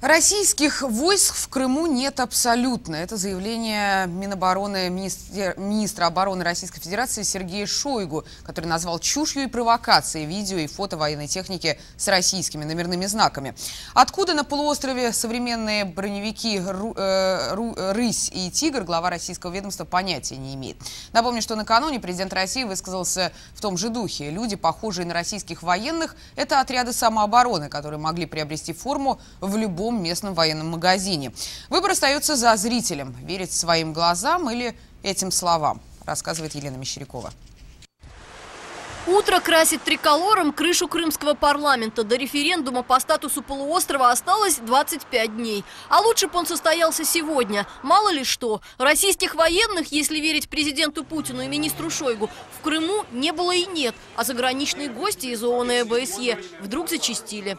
Российских войск в Крыму нет абсолютно. Это заявление Минобороны, министра обороны Российской Федерации Сергея Шойгу, который назвал чушью и провокацией видео и фото военной техники с российскими номерными знаками. Откуда на полуострове современные броневики «Рысь» и «Тигр», глава российского ведомства понятия не имеет. Напомню, что накануне президент России высказался в том же духе. Люди, похожие на российских военных, это отряды самообороны, которые могли приобрести форму в любом местном военном магазине. Выбор остается за зрителем. Верить своим глазам или этим словам, рассказывает Елена Мещерякова. Утро красит триколором крышу крымского парламента. До референдума по статусу полуострова осталось 25 дней. А лучше бы он состоялся сегодня. Мало ли что. Российских военных, если верить президенту Путину и министру Шойгу, в Крыму не было и нет. А заграничные гости из ООН и ОБСЕ вдруг зачастили.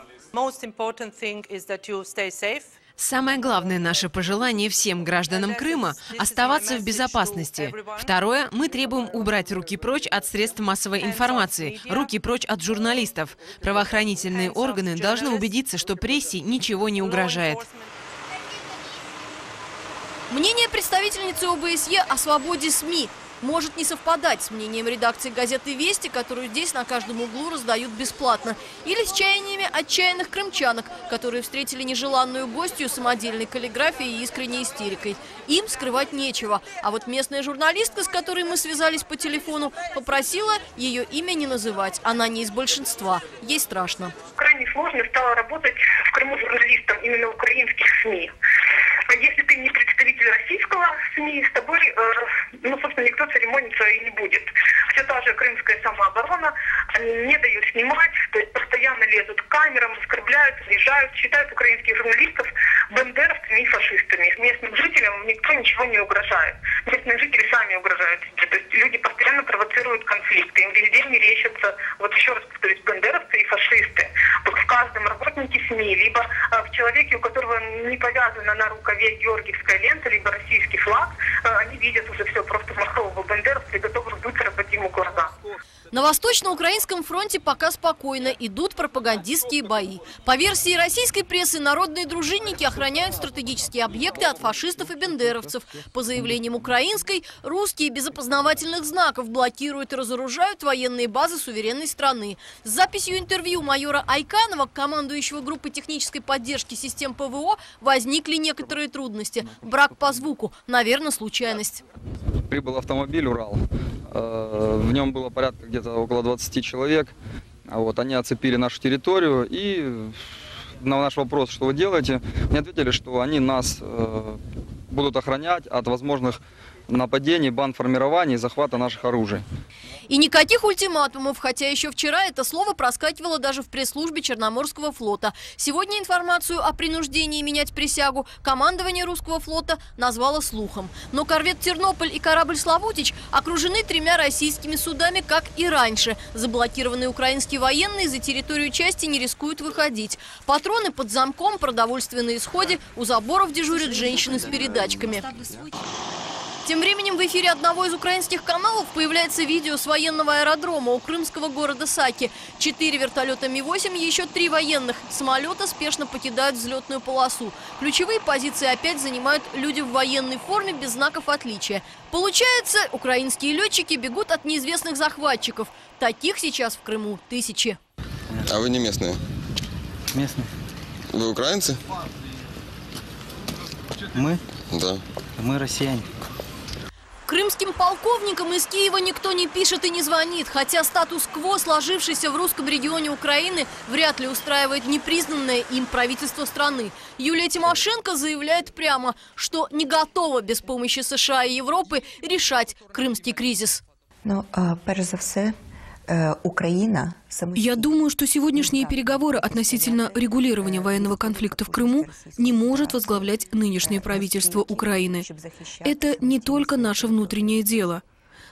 Самое главное наше пожелание всем гражданам Крыма – оставаться в безопасности. Второе – мы требуем убрать руки прочь от средств массовой информации, руки прочь от журналистов. Правоохранительные органы должны убедиться, что прессе ничего не угрожает. Мнение представительницы ОБСЕ о свободе СМИ может не совпадать с мнением редакции газеты «Вести», которую здесь на каждом углу раздают бесплатно, или с чаяниями отчаянных крымчанок, которые встретили нежеланную гостью самодельной каллиграфией и искренней истерикой. Им скрывать нечего. А вот местная журналистка, с которой мы связались по телефону, попросила ее имя не называть. Она не из большинства. Ей страшно. Крайне сложно стало работать в Крыму журналистом именно украинских СМИ. Если ты не представитель российского СМИ, с тобой, собственно, никто церемониться и не будет. Все та же крымская самооборона, они не дают снимать, то есть постоянно лезут к камерам, оскорбляют, унижают, считают украинских журналистов бандеровцами и фашистами. Местным жителям никто ничего не угрожает. Местные жители сами угрожают. То есть люди постоянно провоцируют конфликты, им везде мерещатся, вот еще раз повторюсь, бандеровцы и фашисты. Вот в каждом работнике СМИ, либо в человеке, у которого не повязана на рукаве георгиевская лента, либо российский флаг, они видят уже все, просто махрового бандеровца и готовы выцарапать ему глаза. На Восточно-Украинском фронте пока спокойно идут пропагандистские бои. По версии российской прессы, народные дружинники охраняют стратегические объекты от фашистов и бендеровцев. По заявлениям украинской, русские без опознавательных знаков блокируют и разоружают военные базы суверенной страны. С записью интервью майора Айканова, командующего группой технической поддержки систем ПВО, возникли некоторые трудности. Брак по звуку, наверное, случайность. Прибыл автомобиль «Урал». В нем было порядка где-то около 20 человек. Вот, они оцепили нашу территорию, и на наш вопрос, что вы делаете, мне ответили, что они нас будут охранять от возможных нападений, бандформирований, захвата наших оружий. И никаких ультиматумов, хотя еще вчера это слово проскакивало даже в пресс-службе Черноморского флота. Сегодня информацию о принуждении менять присягу командование русского флота назвало слухом. Но корвет «Тернополь» и корабль «Славутич» окружены тремя российскими судами, как и раньше. Заблокированные украинские военные за территорию части не рискуют выходить. Патроны под замком, продовольствие на исходе, у заборов дежурят женщины с передачками. Тем временем в эфире одного из украинских каналов появляется видео с военного аэродрома у крымского города Саки. 4 вертолета Ми-8 и еще 3 военных самолета спешно покидают взлетную полосу. Ключевые позиции опять занимают люди в военной форме без знаков отличия. Получается, украинские летчики бегут от неизвестных захватчиков. Таких сейчас в Крыму тысячи. А вы не местные? Местные. Вы украинцы? Мы? Да. Мы россияне. Крымским полковникам из Киева никто не пишет и не звонит, хотя статус-кво, сложившийся в русском регионе Украины, вряд ли устраивает непризнанное им правительство страны. Юлия Тимошенко заявляет прямо, что не готова без помощи США и Европы решать крымский кризис. Ну, прежде всего, Украина... Я думаю, что сегодняшние переговоры относительно регулирования военного конфликта в Крыму не может возглавлять нынешнее правительство Украины. Это не только наше внутреннее дело.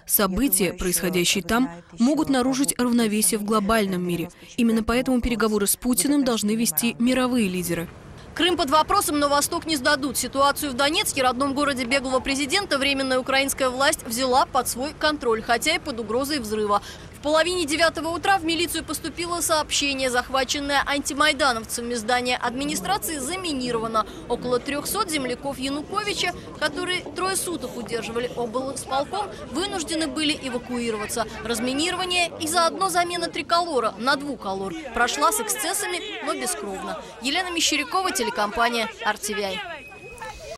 События, происходящие там, могут нарушить равновесие в глобальном мире. Именно поэтому переговоры с Путиным должны вести мировые лидеры. Крым под вопросом, но Восток не сдадут. Ситуацию в Донецке, родном городе беглого президента, временная украинская власть взяла под свой контроль, хотя и под угрозой взрыва. В половине 9 утра в милицию поступило сообщение. Захваченное антимайдановцами здание администрации заминировано. Около 300 земляков Януковича, которые трое суток удерживали облсполком, вынуждены были эвакуироваться. Разминирование и заодно замена триколора на двуколор прошла с эксцессами, но бескровно. Елена Мещерякова, телекомпания RTVI.